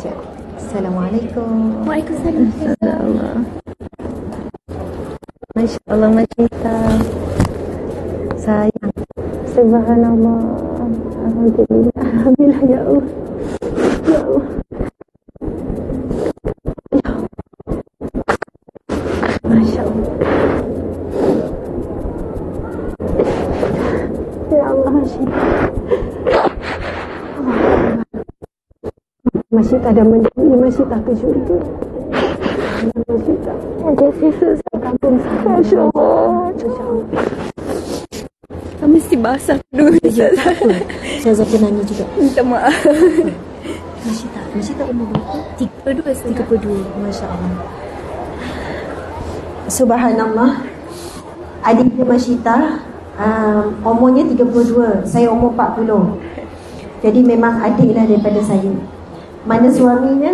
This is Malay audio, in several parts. saja. Assalamualaikum. Waalaikumsalam. Masya Allah, Masitah. Sayang. Subhanallah. Alhamdulillah. Alhamdulillah ya Allah. Ya Allah. Masya Allah. Ya Allah, Masitah ada menjadi Masitah ke syurga. Masitah ada sisa kampung. Masya Allah. Kami mesti basah dulu. Saya zakat nanya juga. Minta maaf. Masitah, Masitah umur berapa? 32. Masya Allah. Subhanallah. Adik Masitah umurnya 32. Saya umur 40. Jadi memang adiklah daripada saya. Mana suaminya?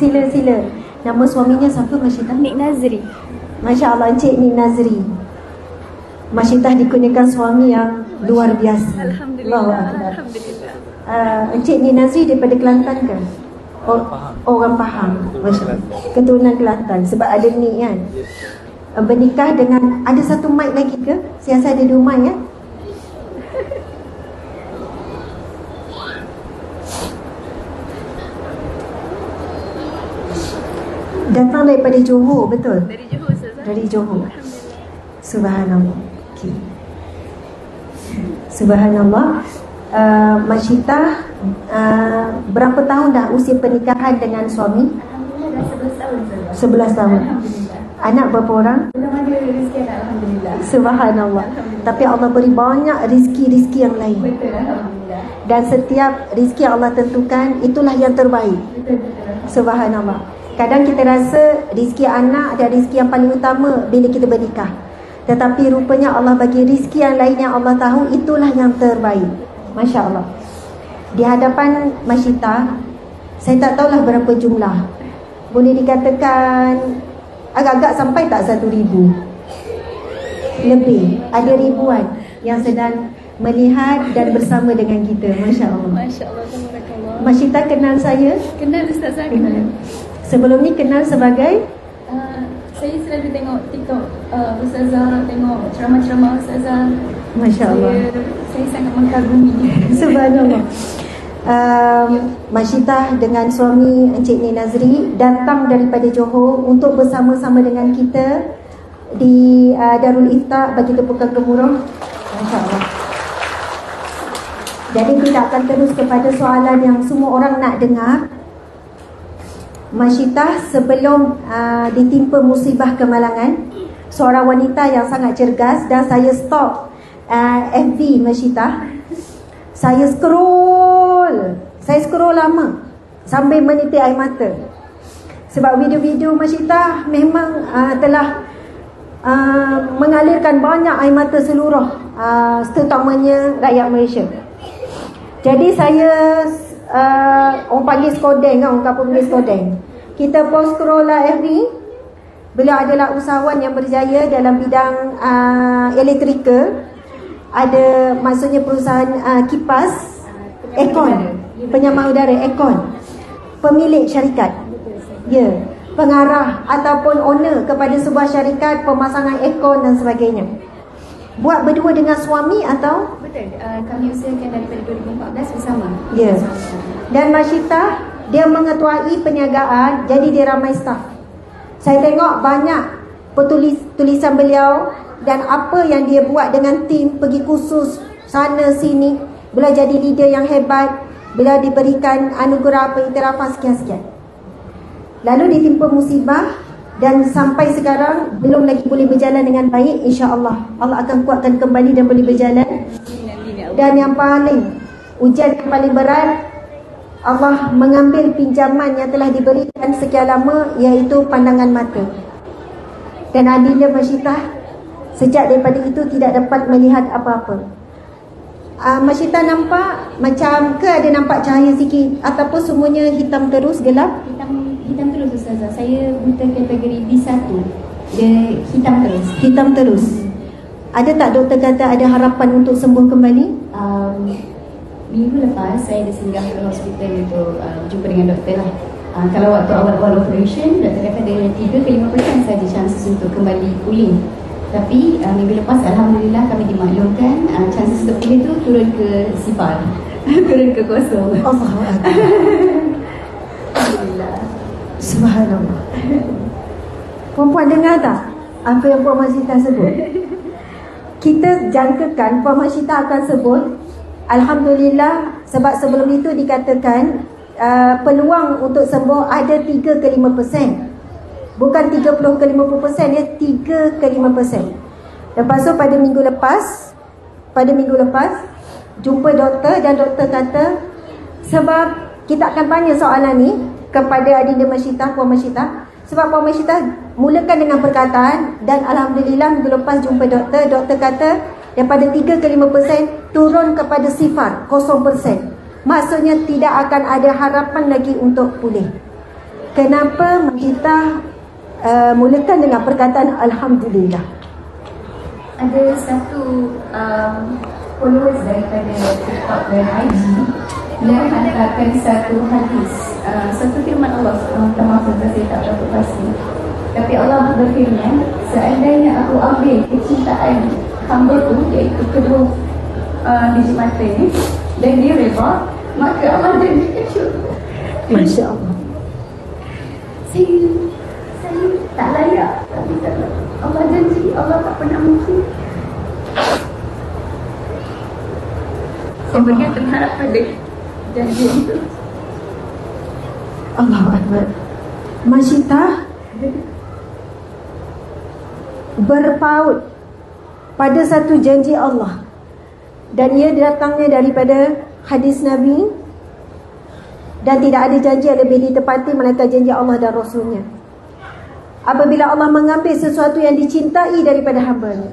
Sila-sila. Nama suaminya siapa Masitah? Nik Nazri. Masya Allah, Encik Nik Nazri. Masitah dikurniakan suami yang luar biasa. Alhamdulillah. Alhamdulillah. Encik Nik Nazri daripada Kelantan ke? Orang Pahang. Masya Allah. Keturunan Kelantan. Sebab ada Nik kan? Bernikah dengan, ada satu mic lagi ke? Saya ada dua mic ya? Datang daripada Johor, betul? Dari Johor, Ustazah. Dari Johor. Subhanallah. Okay. Subhanallah. Masitah, berapa tahun dah usia pernikahan dengan suami? Alhamdulillah, 11 tahun. 11 tahun. Anak berapa orang? Belum ada rezeki anak, alhamdulillah. Subhanallah. Alhamdulillah. Tapi Allah beri banyak rezeki-rezeki yang lain. Betul, alhamdulillah. Dan setiap rezeki yang Allah tentukan, itulah yang terbaik. Betul, betul. Subhanallah. Kadang kita rasa rezeki anak adalah rezeki yang paling utama bila kita bernikah. Tetapi rupanya Allah bagi rezeki yang lain yang Allah tahu itulah yang terbaik. Masya Allah. Di hadapan Masitah, saya tak tahulah berapa jumlah. Boleh dikatakan agak-agak sampai tak 1,000 lebih. Ada ribuan yang sedang melihat dan bersama dengan kita. Masya Allah. Masya Allah. Masitah kenal saya? Kenal, Ustazah, kenal. Sebelum ni kenal sebagai? Saya selalu tengok TikTok Ustazah, tengok ceramah-ceramah Ustazah. Masya Allah. Saya sangat mengagumi. Subhanallah. Masitah dengan suami Encik Nik Nazri datang daripada Johor untuk bersama-sama dengan kita di Darul Ifta' bagi tepukan gemuruh. Masya Allah. Jadi kita akan terus kepada soalan yang semua orang nak dengar. Masitah sebelum ditimpa musibah kemalangan, seorang wanita yang sangat cergas, dan saya stalk FB Masitah. Saya scroll lama sambil menitik air mata. Sebab video-video Masitah memang telah mengalirkan banyak air mata seluruh terutamanya rakyat Malaysia. Jadi saya orang panggil skodeng kan, orang kampung panggil skodeng. Kita post scroll lah FB. Beliau adalah usahawan yang berjaya dalam bidang elektrikal. Ada maksudnya perusahaan kipas, aircon, penyamai udara, aircon. Pemilik syarikat, ya, pengarah ataupun owner kepada sebuah syarikat pemasangan aircon dan sebagainya. Buat berdua dengan suami atau? Betul, kami usahakan daripada 2014 bersama. Ya. Yeah. Dan Masitah, dia mengetuai perniagaan, jadi dia ramai staff. Saya tengok banyak tulisan beliau dan apa yang dia buat dengan tim, pergi kursus sana sini. Beliau jadi leader yang hebat, beliau diberikan anugerah pengiktirafan sekian-sekian. Lalu ditimpa musibah. Dan sampai sekarang belum lagi boleh berjalan dengan baik. InsyaAllah Allah akan kuatkan kembali dan boleh berjalan. Dan yang paling ujian yang paling berat, Allah mengambil pinjaman yang telah diberikan sekian lama, iaitu pandangan mata. Dan adilnya Masitah sejak daripada itu tidak dapat melihat apa-apa. Masitah nampak macam ke ada nampak cahaya sikit ataupun semuanya hitam terus gelap? Hitam terus, Ustazah. Saya buta kategori D1. Dia hitam terus. Hitam terus. Ada tak doktor kata ada harapan untuk sembuh kembali? Minggu lepas saya ada singgah ke hospital untuk jumpa dengan doktor lah. Kalau waktu awal-awal operation, dokter kata ada 3-5% saja chances untuk kembali pulih. Tapi minggu lepas Alhamdulillah kami dimaklumkan chances untuk pulih itu turun ke sifar, turun ke kosong. Allah Alhamdulillah. Subhanallah. Puan-puan dengar tak apa yang Puan Masitah sebut? Kita jangkakan Puan Masitah akan sebut Alhamdulillah, sebab sebelum itu dikatakan peluang untuk sembuh ada 3-5%, bukan 30-50%, ya 3-5%. Lepas tu pada minggu lepas jumpa doktor, dan doktor kata sebab kita akan tanya soalan ni kepada adinda Masitah, Puan Masitah, sebab Puan Masitah mulakan dengan perkataan dan Alhamdulillah minggu lepas jumpa doktor, doktor kata daripada 3-5% turun kepada sifar 0%. Maksudnya tidak akan ada harapan lagi untuk pulih. Kenapa kita mulakan dengan perkataan Alhamdulillah? Ada satu followers daripada TikTok dan IG yang hantarkan satu hadis, satu firman Allah, termasuk saya tak dapat pasti. Tapi Allah berfirman, seandainya aku ambil kecintaan hambaku, iaitu kedua biji mata ini, dan dia reba, maka Allah jadikan syurga. Masya Allah. Saya tak layak, tapi Allah janji, Allah tak pernah mungkin. Saya begitu berharap pada janji itu. Allahu Akbar. Masitah berpaut pada satu janji Allah, dan ia datangnya daripada hadis Nabi, dan tidak ada janji yang lebih ditepati melainkan janji Allah dan Rasulnya. Apabila Allah mengambil sesuatu yang dicintai daripada hambanya,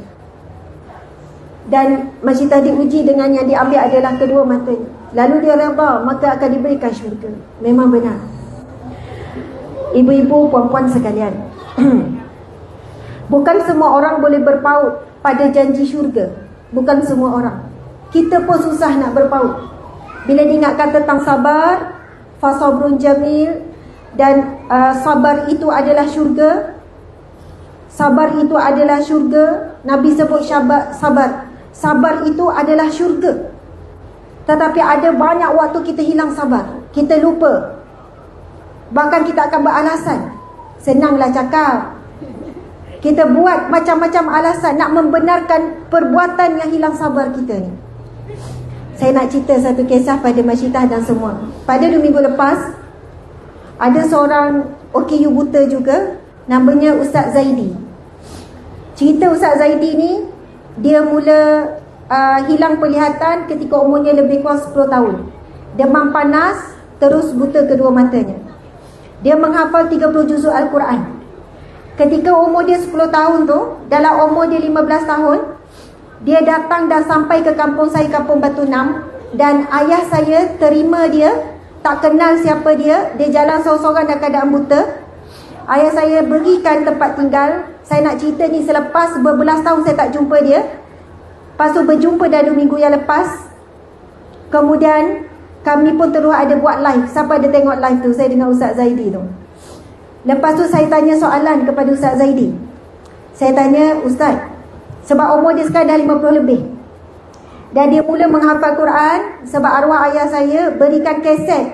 dan Masitah diuji dengan yang diambil adalah kedua matanya, lalu dia reda, maka akan diberikan syurga. Memang benar. Ibu-ibu, puan-puan sekalian, bukan semua orang boleh berpaut pada janji syurga. Bukan semua orang. Kita pun susah nak berpaut. Bila diingatkan tentang sabar, fasabrun jamil, dan sabar itu adalah syurga. Sabar itu adalah syurga. Nabi sebut sabar. Sabar itu adalah syurga. Tetapi ada banyak waktu kita hilang sabar. Kita lupa. Bahkan kita akan beralasan. Senanglah cakap. Kita buat macam-macam alasan nak membenarkan perbuatan yang hilang sabar kita ni. Saya nak cerita satu kisah pada Masitah dan semua. Pada 2 minggu lepas, ada seorang OKU buta juga, namanya Ustaz Zaidi. Cerita Ustaz Zaidi ni, dia mula hilang penglihatan ketika umurnya lebih kurang 10 tahun. Demam panas, terus buta kedua matanya. Dia menghafal 30 juzuk Al-Quran. Ketika umur dia 10 tahun tu, dalam umur dia 15 tahun, dia datang dan sampai ke kampung saya, kampung Batu Nam, dan ayah saya terima dia, tak kenal siapa dia, dia jalan seorang-seorang dalam keadaan buta. Ayah saya berikan tempat tinggal. Saya nak cerita ni selepas berbelas tahun saya tak jumpa dia. Lepas tu berjumpa dah 2 minggu yang lepas. Kemudian kami pun terus ada buat live. Siapa ada tengok live tu, saya dengan Ustaz Zaidi tu. Lepas tu saya tanya soalan kepada Ustaz Zaidi. Saya tanya, Ustaz, sebab umur dia sekarang dah 50 lebih, dan dia mula menghafal Quran, sebab arwah ayah saya berikan kaset.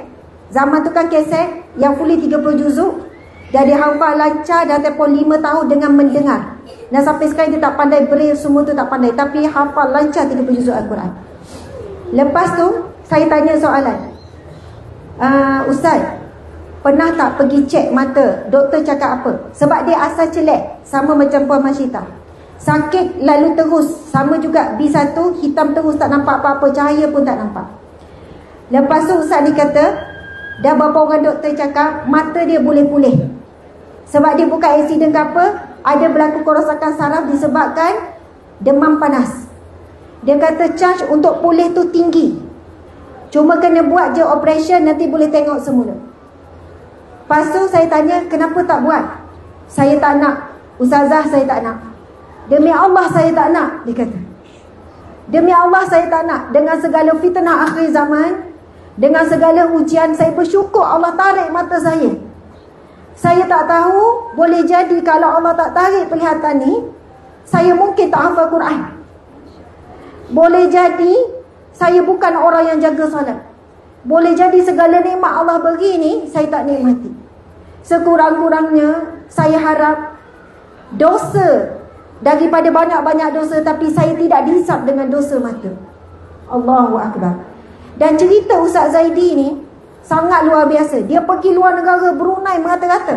Zaman tu kan kaset yang fully 30 juzuk. Dan dia hafal lancar dan telefon 5 tahun dengan mendengar. Dan sampai sekarang dia tak pandai braille, semua tu tak pandai, tapi hafal lancar 30 juzuk Al-Quran. Lepas tu saya tanya soalan, Ustaz, pernah tak pergi cek mata? Doktor cakap apa? Sebab dia asal celek, sama macam Puan Masitah. Sakit lalu terus, sama juga B1, hitam terus, tak nampak apa-apa, cahaya pun tak nampak. Lepas tu Ustaz ni kata, dah berapa orang doktor cakap mata dia boleh pulih. Sebab dia bukan aksiden ke apa, ada berlaku kerosakan saraf disebabkan demam panas. Dia kata charge untuk pulih tu tinggi, cuma kena buat je operation, nanti boleh tengok semula. Lepas tu saya tanya, kenapa tak buat? Saya tak nak, Ustazah, saya tak nak. Demi Allah saya tak nak, dia kata. Demi Allah saya tak nak. Dengan segala fitnah akhir zaman, Dengan segala ujian saya bersyukur Allah tarik mata saya. Saya tak tahu, boleh jadi kalau Allah tak tarik penglihatan ni, saya mungkin tak hafal Quran. Boleh jadi saya bukan orang yang jaga solat. Boleh jadi segala nikmat Allah beri ni saya tak nikmati. Sekurang-kurangnya saya harap dosa daripada banyak-banyak dosa, tapi saya tidak dihisap dengan dosa mata. Allahu Akbar. Dan cerita Ustaz Zaidi ni sangat luar biasa. Dia pergi luar negara, Brunei merata-rata.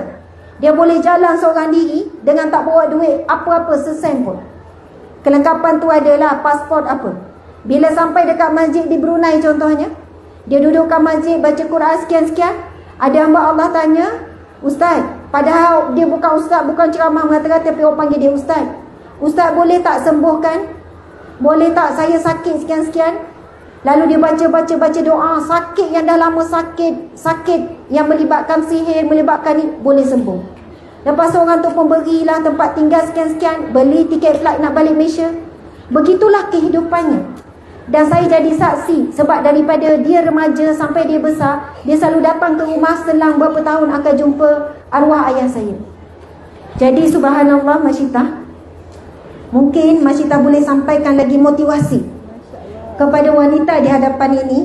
Dia boleh jalan seorang diri dengan tak bawa duit apa-apa sesen pun. Kelengkapan tu adalah pasport apa. Bila sampai dekat masjid di Brunei contohnya, dia duduk kat masjid baca Quran sekian-sekian, ada hamba Allah tanya, "Ustaz," padahal dia bukan ustaz, bukan ceramah merata-rata, tapi orang panggil dia ustaz. "Ustaz, boleh tak sembuhkan? Boleh tak saya sakit sekian-sekian?" Lalu dia baca doa, sakit yang dah lama sakit, sakit yang melibatkan sihir, melibatkan ni, boleh sembuh. Lepas orang tu pun berilah tempat tinggal sekian-sekian, beli tiket flight nak balik Malaysia. Begitulah kehidupannya. Dan saya jadi saksi, sebab daripada dia remaja sampai dia besar, dia selalu datang ke rumah, selang berapa tahun akan jumpa arwah ayah saya. Jadi subhanallah Masitah, mungkin Masitah boleh sampaikan lagi motivasi kepada wanita di hadapan ini.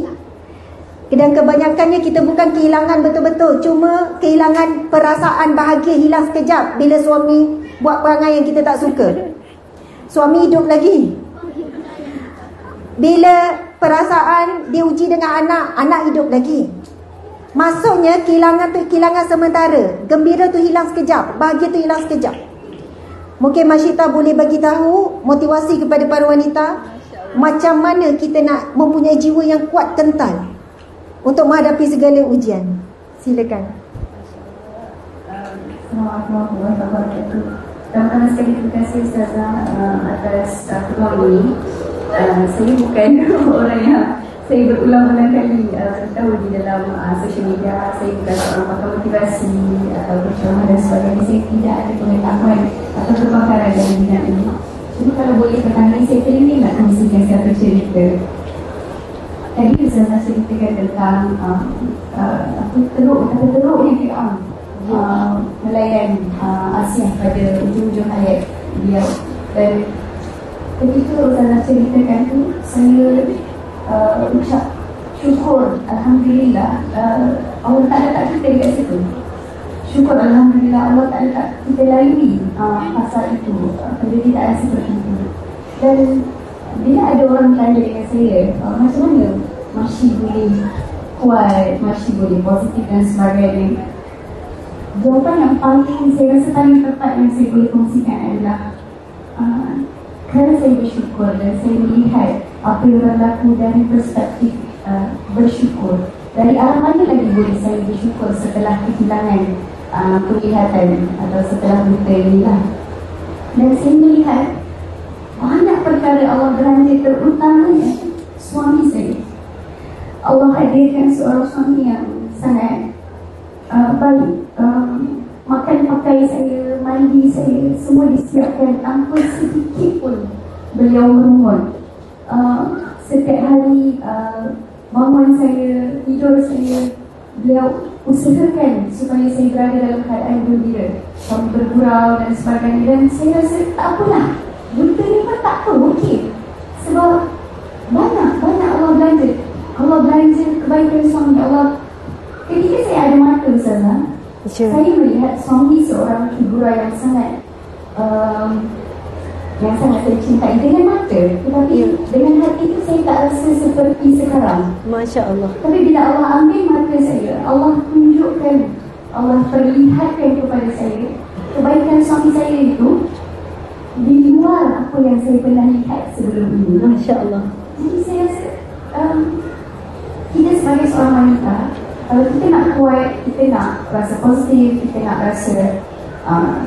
Dan kebanyakannya kita bukan kehilangan betul-betul, cuma kehilangan perasaan bahagia hilang sekejap bila suami buat perangai yang kita tak suka. Suami hidup lagi. Bila perasaan diuji dengan anak, anak hidup lagi. Maksudnya kehilangan tu kehilangan sementara, gembira tu hilang sekejap, bahagia tu hilang sekejap. Mungkin Masitah boleh bagi tahu motivasi kepada para wanita, macam mana kita nak mempunyai jiwa yang kuat kental untuk menghadapi segala ujian. Silakan. Assalamualaikum warahmatullahi wabarakatuh. Pertama-tama sekali terima kasih Ustazah atas peluang ini. Saya bukan orang yang saya berulang-ulang kali beritahu di dalam social media. Saya bukan seorang pakar motivasi atau berceramah dan sebagainya. Saya tidak ada pengetahuan atau kepakaran dalam bidang ini. Cuma kalau boleh petang ini, saya teringin nak kongsikan satu cerita. Tadi Ustazah ceritakan tentang teruk yang Fir'aun melayan Asiyah pada ujung-ujung hayat beliau. Dan ketika Ustazah ceritakan tu, saya ucap syukur Alhamdulillah, Allah tak letak kita dekat situ. Syukur Alhamdulillah Allah tak letak kita lalui pasal itu, penderitaan seperti itu. Dan bila ada orang tanya dengan saya, macam mana Masih boleh kuat, Masih boleh positif dan sebagainya, jawapan yang paling saya rasa paling tepat yang saya boleh kongsikan adalah kerana saya bersyukur dan saya melihat apa yang berlaku dari perspektif bersyukur. Dari arah mana lagi boleh saya bersyukur setelah kehilangan penglihatan atau setelah buta inilah. Dan saya melihat banyak perkara Allah berhenti, terutamanya suami saya. Allah hadirkan seorang suami yang sangat baik. Makan pakai saya, mandi saya, semua disiapkan tanpa sedikit pun beliau merungut. Setiap hari bangun saya, tidur saya, beliau usahakan supaya saya berada dalam keadaan gembira, kami bergurau dan sebagainya. Dan saya rasa tak apalah, buta ni pun tak apa, okey. Sebab banyak Allah belanja. Allah belanja kebaikan suami Allah. Ketika saya ada mata Ustazah, saya melihat suami seorang figura yang sangat saya cintai dengan mata, tetapi dengan hati itu saya tak rasa seperti sekarang. Masya Allah. Tapi bila Allah ambil mata saya, Allah tunjukkan, Allah perlihatkan kepada saya kebaikan suami saya itu di luar apa yang saya pernah lihat sebelum ini. Masya Allah. Jadi saya rasa kita sebagai seorang wanita, kita nak kuat, kita nak rasa positif, kita nak rasa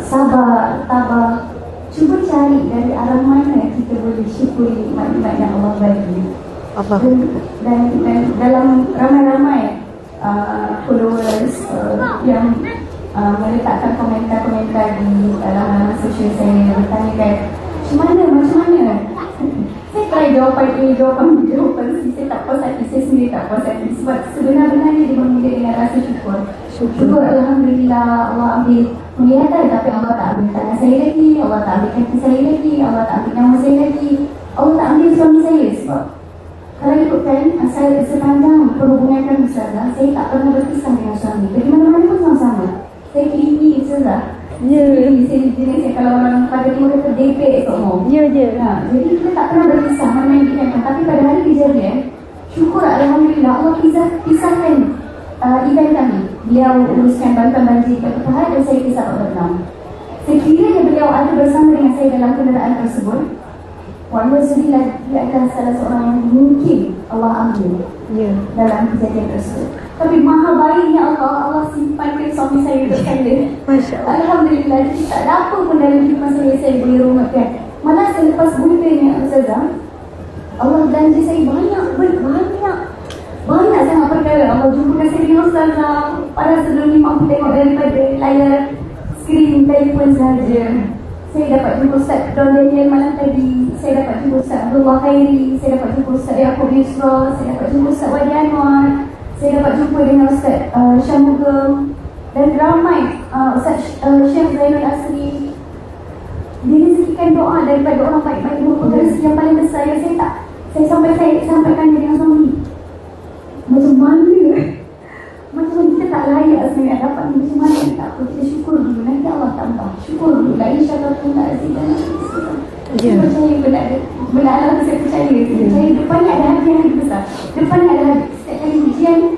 sabar, tabah. Cuba cari dari arah mana kita boleh syukuri nikmat-nikmat yang Allah bagi. Dan dalam ramai-ramai followers yang meletakkan komentar-komentar di dalam social saya, bertanyakan, macam mana? Saya try saya jawapan sisi tak puas hati saya sendiri, tak puas hati sebab sebenarnya dia memuja dengan rasa syukur. Alhamdulillah, Allah ambil penglihatan tapi Allah tak ambil tangan saya lagi, Allah tak ambil kaki saya lagi, Allah tak ambil nama saya lagi, Allah tak ambil suami saya. Sebab kalau ikutkan saya sepanjang perhubungan dengan Ustazah, saya tak pernah berpisah dengan suami, bagaimana-mana pun sama-sama saya pilih Ustazah. Ya, jadi jenis kalau orang pada timur itu DP semua. Ya, ya. Nah, jadi kita tak pernah berpisah mana yang dikatakan. Tapi pada hari kejadian, syukur alhamdulillah Allah pisahkan event kami. Beliau uruskan bantuan-bantuan ke Kepahal dan saya kisah Pak Bernam. Sekiranya beliau ada bersama dengan saya dalam kenderaan tersebut, walaupun sudah tidak akan salah seorang yang mungkin Allah ambil dalam kejadian tersebut. Tapi maha baiknya Allah simpankan suami saya untuk saya. Alhamdulillah, jadi tak ada apa pun dalam hidup saya boleh rumahkan. Malah selepas bulan yang Ustazah, Allah janji saya banyak sangat perkara. Allah jumpakan saya dengan Ustazah. Pada sebelum ni mampu tengok daripada layar skrin telefon sahaja. Saya dapat jumpa Ustaz Don Daniel malam tadi. Saya dapat jumpa Ustaz Abdullah Khairi. Saya dapat jumpa Ustaz Ayakob Nisra. Saya dapat jumpa Ustaz Wadi Anwar. Saya dapat jumpa dengan Ustaz Syamugam dan ramai Ustaz Chef Zainal Asri. Direzekikan doa daripada orang baik-baik, merupakan rezeki yang paling besar yang saya sampaikan dengan suami. Macam mana? Macam kita tak layak sebenarnya dapat ni, macam mana? Tak apa, kita syukur dulu, nanti Allah tambah. Syukur dulu, lagi insyaAllah pun tak rezeki dan saya percaya benda Allah tu saya percaya. Saya depannya ada hati yang besar. Depannya ada hati. Ujian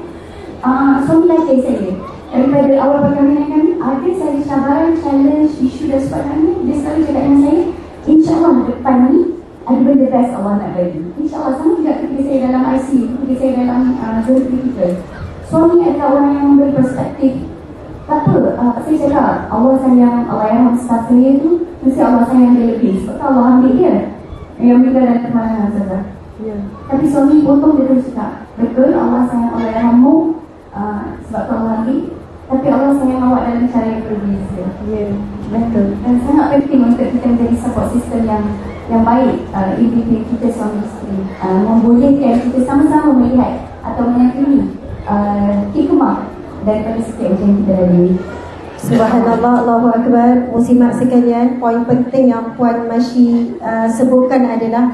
suami laki saya daripada awal perkahwinan kami ada saya cabaran, challenge, isu dan sebagainya. Dia selalu cakap dengan saya, InsyaAllah depan ni ada benda best Allah nak bagi. InsyaAllah sama juga ketika saya dalam ICU, ketika saya dalam zone critical. Suami adalah orang yang memberi perspektif. Tak apa, saya cakap Allah sayang, Allah yang hamsah saya tu mesti Allah sayang dia lebih. Sebab Allah ambil dia yang berikan dalam kemalangan saya. Tapi suami potong dia terus cakap, betul Allah sayang orang yang hamu sebab kamu lagi, tapi Allah sayang awak dalam cara yang berbeza. Betul. Dan sangat penting untuk kita menjadi support system yang baik. Ibu kita suami isteri membolehkan kita sama-sama melihat atau meyakini hikmah daripada setiap ujian kita dari. Subhanallah, Allahu Akbar. Muslimat sekalian, poin penting yang Puan Masyi sebutkan adalah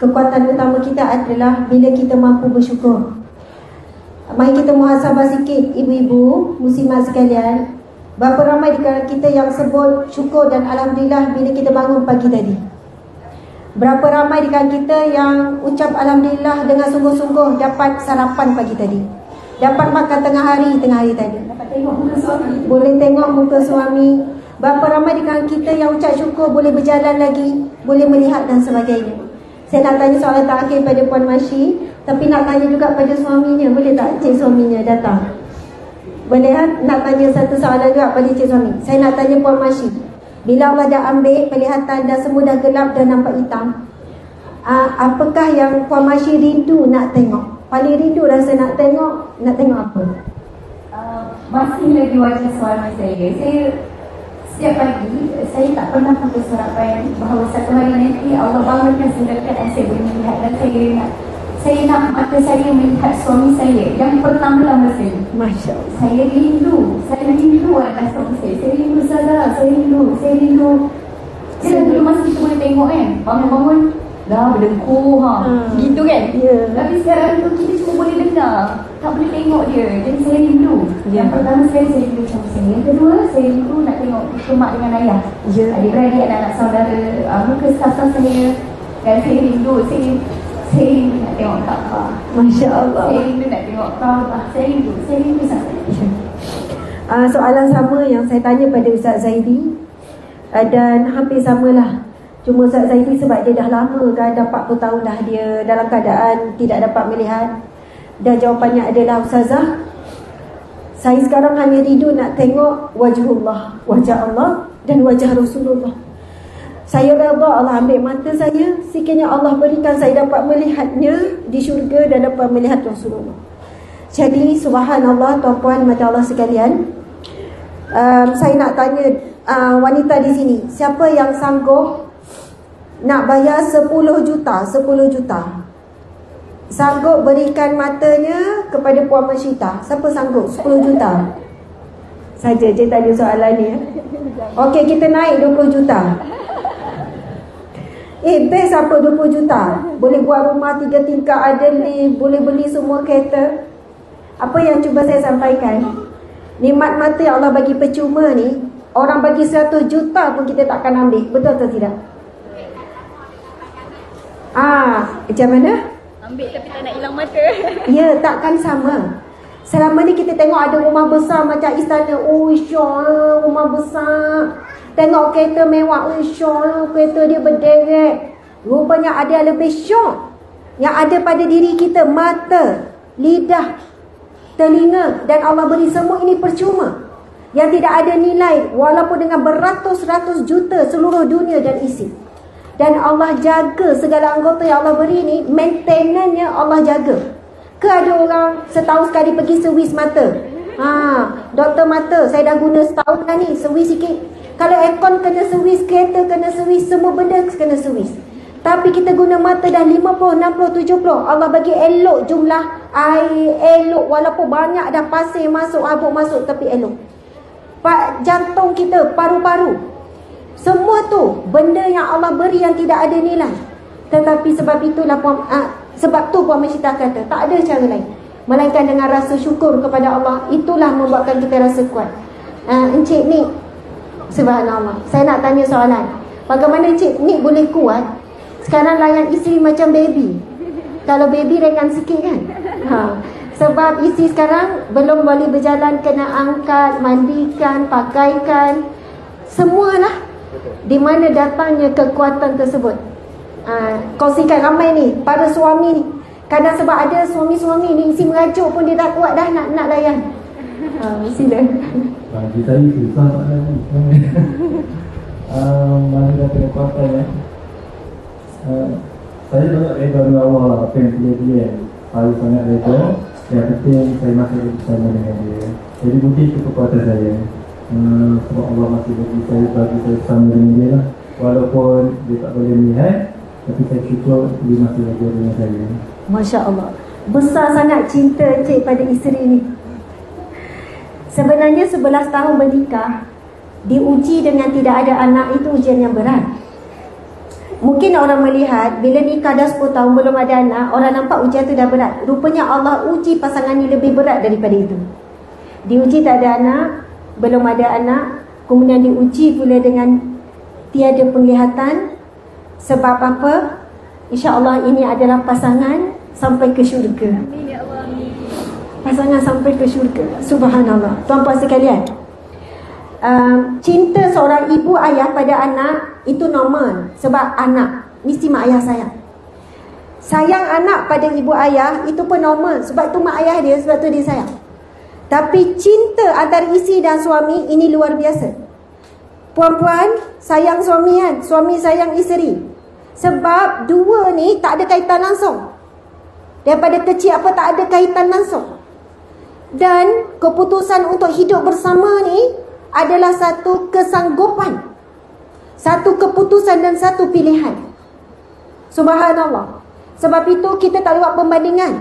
kekuatan utama kita adalah bila kita mampu bersyukur. Mari kita muhasabah sikit, ibu-ibu, muslimah sekalian. Berapa ramai di kalangan kita yang sebut syukur dan alhamdulillah bila kita bangun pagi tadi? Berapa ramai di kalangan kita yang ucap alhamdulillah dengan sungguh-sungguh dapat sarapan pagi tadi? Dapat makan tengah hari tadi? Boleh tengok muka suami. Berapa ramai di kalangan kita yang ucap syukur boleh berjalan lagi, boleh melihat dan sebagainya? Saya nak tanya soalan terakhir pada Puan Masyi, tapi nak tanya juga pada suaminya. Boleh tak cik suaminya datang? Boleh tak? Nak tanya satu soalan juga pada cik suami. Saya nak tanya Puan Masyi, bila Allah dah ambil pelihatan dan semua dah gelap dan nampak hitam, apakah yang Puan Masyi rindu nak tengok? Paling rindu rasa nak tengok apa? Masih lagi wajah suami saya. Setiap pagi, saya tak pernah sampai sarapan bahawa satu hari nanti Allah bangunkan segala keadaan saya boleh melihat. Dan saya nak mata saya melihat suami saya yang pertama-tama saya. Masya Allah. Saya rindu atas suami saya. Saya rindu. Dia dulu masa kita boleh tengok kan, bangun-bangun dah berdengkur gitu kan. Tapi sekarang tu kita cuma boleh dengar, tak boleh tengok dia. Jadi saya rindu. Yang pertama saya rindu macam saya. Yang kedua, saya rindu nak tengok kemak dengan ayah, adik-beradik, anak-anak saudara, muka staff-staff saya. Dan saya rindu nak tengok kakak. Masya Allah. Saya rindu nak tengok kakak. Saya rindu sangat. Soalan sama yang saya tanya pada Ustaz Zaidi, dan hampir samalah. Cuma Ustaz Zaidi sebab dia dah lama kan, dah 40 tahun dah dia dalam keadaan tidak dapat melihat. Dan jawapannya adalah, Ustazah, saya sekarang hanya rindu nak tengok wajhullah, wajah Allah dan wajah Rasulullah. Saya reda Allah ambil mata saya, sekiranya Allah berikan saya dapat melihatnya di syurga dan dapat melihat Rasulullah. Jadi subhanallah, tuan-puan mata Allah sekalian, saya nak tanya wanita di sini, siapa yang sanggup Nak bayar 10 juta, 10 juta. Sanggup berikan matanya kepada Puan Masitah? Siapa sanggup 10 juta? Saja je tadi soalan ni. Okey, kita naik 20 juta. Best apa 20 juta? Boleh buat rumah 3 tingkat, ada lift, boleh beli semua kereta. Apa yang cuba saya sampaikan? Nikmat mata yang Allah bagi percuma ni, orang bagi 100 juta pun kita takkan ambil. Betul atau tidak? Macam mana? Ambil tapi tak nak hilang mata. Ya, takkan sama. Selama ni kita tengok ada rumah besar macam istana. Syok, rumah besar. Tengok kereta mewah. Syok, kereta dia berderet. Rupanya ada yang lebih syok. Yang ada pada diri kita, mata, lidah, telinga. Dan Allah beri semua ini percuma. Yang tidak ada nilai. Walaupun dengan beratus-ratus juta seluruh dunia dan isi. Dan Allah jaga segala anggota yang Allah beri ni, maintenance-nya Allah jaga. Ke ada orang setahun sekali pergi servis mata. Doktor mata, saya dah guna setahun dah ni, servis sikit. Kalau aircon kena servis, kereta kena servis, semua benda kena servis. Tapi kita guna mata dah 50, 60, 70. Allah bagi elok jumlah air, elok walaupun banyak dah pasir masuk, habuk masuk, tapi elok. Jantung kita, paru-paru. Semua tu benda yang Allah beri yang tidak ada nilai. Tetapi sebab itulah Puan Masitah kata tak ada cara lain melainkan dengan rasa syukur kepada Allah. Itulah membuatkan kita rasa kuat. Encik Nik, subhanallah, saya nak tanya soalan. Bagaimana Encik Nik boleh kuat sekarang layan isteri macam baby? Kalau baby ringan sikit kan? Sebab isteri sekarang belum boleh berjalan, kena angkat, mandikan, pakaikan, semualah. Di mana datangnya kekuatan tersebut? Kongsikan ramai ni para suami ni. Kadang sebab ada suami-suami ni isi merajuk pun dia dah kuat dah nak layan. Sila. Bagi saya susah nak layan. Mana dah kekuatan ya. Saya banyak reda dulu awal apa yang terjadi kan. Saya sangat reda. Yang penting saya masih bersama dengan dia. Jadi mungkin itu kekuatan saya. Sebab Allah masih bagi saya bersama dengan dia lah. Walaupun dia tak boleh melihat, tapi saya syukur dia masih lagi dengan saya. Masya Allah, besar sangat cinta Encik pada isteri ni. Sebenarnya 11 tahun bernikah, diuji dengan tidak ada anak, itu ujian yang berat. Mungkin orang melihat bila nikah dah 10 tahun belum ada anak, orang nampak ujian tu dah berat. Rupanya Allah uji pasangan ni lebih berat daripada itu. Diuji tak ada anak, belum ada anak, kemudian diuji pula dengan tiada penglihatan. Sebab apa? InsyaAllah ini adalah pasangan sampai ke syurga. Amin ya Allah. Pasangan sampai ke syurga. Subhanallah. Tuan-puan sekalian, cinta seorang ibu ayah pada anak itu normal. Sebab anak mesti mak ayah sayang. Sayang anak pada ibu ayah itu pun normal. Sebab tu mak ayah dia, sebab tu dia sayang. Tapi cinta antara isteri dan suami ini luar biasa. Puan-puan sayang suami kan, suami sayang isteri. Sebab dua ni tak ada kaitan langsung. Daripada kecil apa tak ada kaitan langsung. Dan keputusan untuk hidup bersama ni adalah satu kesanggupan, satu keputusan dan satu pilihan. Subhanallah. Sebab itu kita tak buat perbandingan.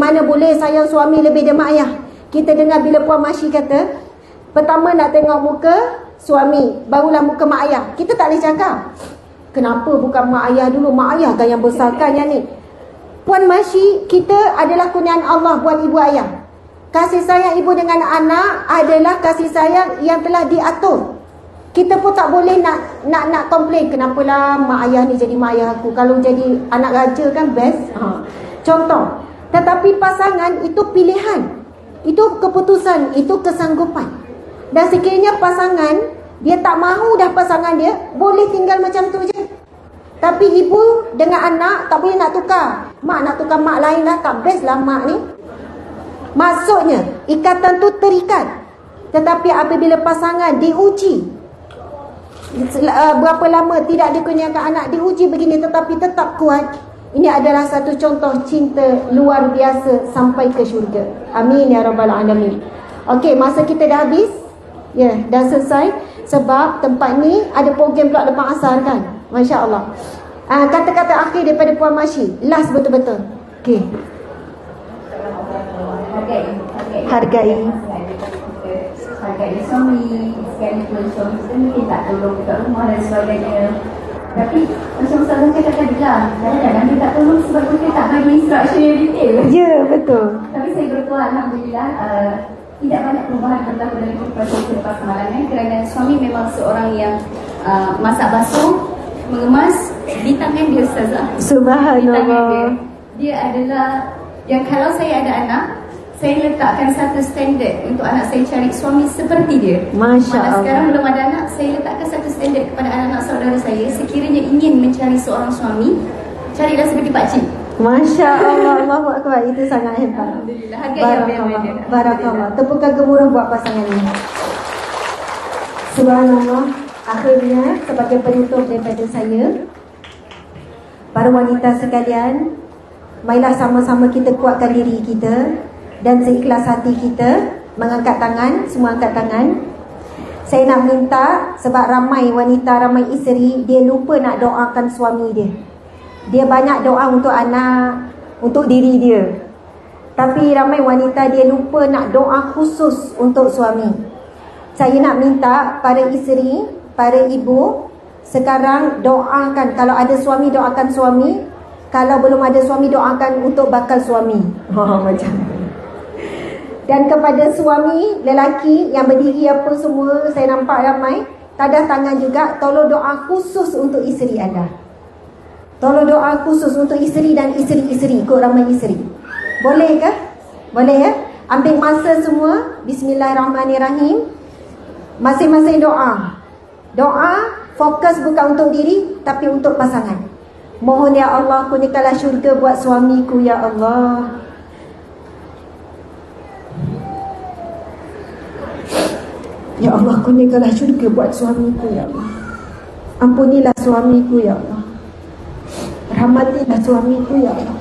Mana boleh sayang suami lebih dari mak ayah. Kita dengar bila Puan Masih kata, pertama nak tengok muka suami, barulah muka mak ayah. Kita tak boleh cakap, kenapa bukan mak ayah dulu, mak ayah kan yang besarkan yang ni. Puan Masih, kita adalah kurniaan Allah buat ibu ayah. Kasih sayang ibu dengan anak adalah kasih sayang yang telah diatur. Kita pun tak boleh nak komplain, kenapalah mak ayah ni jadi mak ayah aku. Kalau jadi anak raja kan best. Contoh. Tetapi pasangan itu pilihan, itu keputusan, itu kesanggupan. Dan sekiranya pasangan dia tak mahu dah pasangan dia, boleh tinggal macam tu je. Tapi ibu dengan anak tak boleh nak tukar. Mak nak tukar mak lain lah, tak best lah mak ni. Maksudnya ikatan tu terikat. Tetapi apabila pasangan diuji berapa lama tidak dikurniakan anak, diuji begini tetapi tetap kuat. Ini adalah satu contoh cinta luar biasa sampai ke syurga. Amin ya rabbal alamin. Okey, masa kita dah habis. Ya, dah selesai. Sebab tempat ni ada program pula lepas asar kan. Masya Allah. Kata-kata akhir daripada Puan Masyi. Last betul-betul. Okey. Hargai. Hargai suami. Sekalipun suami sendiri tak tolong kat rumah dan sebagainya. Tapi macam Ustazah cakap tadi lah, kadang-kadang dia tak tolong sebab dia tak bagi instruction yang detail. Ya, betul. Tapi saya bertuah Alhamdulillah, tidak banyak perubahan berlaku dalam proses selepas malam ni, kerana suami memang seorang yang masak basuh, mengemas di tangan dia Ustazah. Subhanallah. Dia adalah yang kalau saya ada anak, saya letakkan satu standard untuk anak saya cari suami seperti dia. Masya Allah. Sekarang belum ada anak, saya letakkan satu standard kepada anak-anak saudara saya. Sekiranya ingin mencari seorang suami, carilah seperti pakcik. Masya Allah, Allahu Akbar. Itu sangat hebat. Alhamdulillah. Barakallah. Barakallah. Tepukan gemuruh buat pasangan ini. Subhanallah. Akhirnya, sebagai penutup daripada saya, para wanita sekalian, marilah sama-sama kita kuatkan diri kita dan seikhlas hati kita mengangkat tangan, semua angkat tangan. Saya nak minta, sebab ramai wanita, ramai isteri, dia lupa nak doakan suami dia. Dia banyak doa untuk anak, untuk diri dia. Tapi ramai wanita dia lupa nak doa khusus untuk suami. Saya nak minta para isteri, para ibu, sekarang doakan. Kalau ada suami, doakan suami. Kalau belum ada suami, doakan untuk bakal suami. Macam dan kepada suami, lelaki yang berdiri apa semua, saya nampak ramai, tadah tangan juga, tolong doa khusus untuk isteri anda. Tolong doa khusus untuk isteri dan isteri-isteri, ikut ramai isteri. Boleh ke? Boleh ya? Ambil masa semua, bismillahirrahmanirrahim. Masing-masing doa. Doa, fokus bukan untuk diri, tapi untuk pasangan. Mohon ya Allah, kurniakanlah syurga buat suamiku ya Allah. Ya Allah, kurniakanlah syurga buat suamiku ya Allah. Ampunilah suamiku ya Allah. Rahmatilah suamiku ya Allah.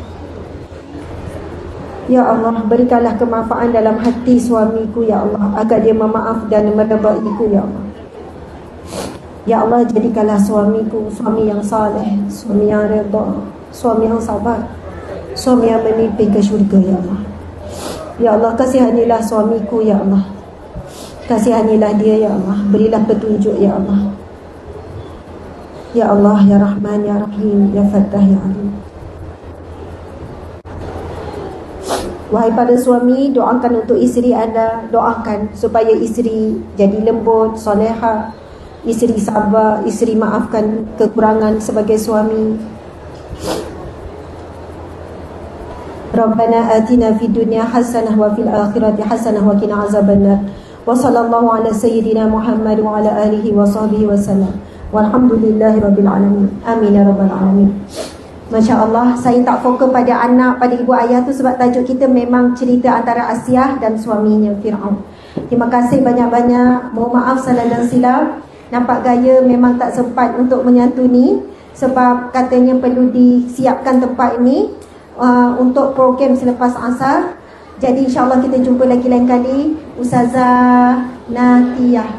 Ya Allah, berikanlah kemaafan dalam hati suamiku ya Allah, agar dia memaaf dan meredaiku ya Allah. Ya Allah, jadikanlah suamiku suami yang saleh, suami yang redha, suami yang sabar, suami yang mimpi ke syurga ya Allah. Ya Allah, kasihanilah suamiku ya Allah. Kasihanilah dia ya Allah. Berilah petunjuk ya Allah. Ya Allah, ya Rahman, ya Rahim, ya Fattah, ya Alim. Wahai para suami, doakan untuk isteri anda. Doakan supaya isteri jadi lembut, soleha, isteri sabar, isteri maafkan kekurangan sebagai suami. Rabbana atina fid dunya hasanah wa fil akhirati hasanah wa qina azabannar. Wa sallallahu ala sayyidina Muhammad wa ala alihi wa sahbihi wa sallam. Walhamdulillahi rabbil alamin. Amin ya rabbal alamin. Masya Allah, saya tak fokus pada anak, pada ibu ayah tu sebab tajuk kita memang cerita antara Asiyah dan suaminya Fir'aun. Terima kasih banyak-banyak. Mohon maaf salah dan silap. Nampak gaya memang tak sempat untuk menyantuni sebab katanya perlu disiapkan tempat ini untuk program selepas asar. Jadi insyaAllah kita jumpa lagi lain kali. Ustazah Nantiyah.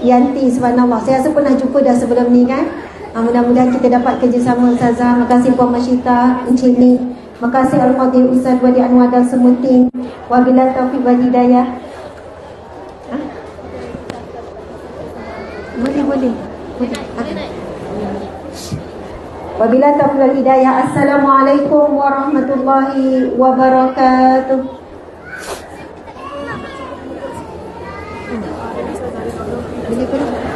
Yanti, subhanallah. Saya rasa pernah jumpa dah sebelum ni kan. Mudah-mudahan kita dapat kerjasama Ustazah. Makasih Puan Masitah, Encik Nik. Makasih Al-Qadir Ustaz Wadi Anwar dan semua tim. Wabillahi taufiq wal hidayah. Boleh. Wabillahi taufiq wal hidayah. Assalamualaikum warahmatullahi wabarakatuh. Boleh.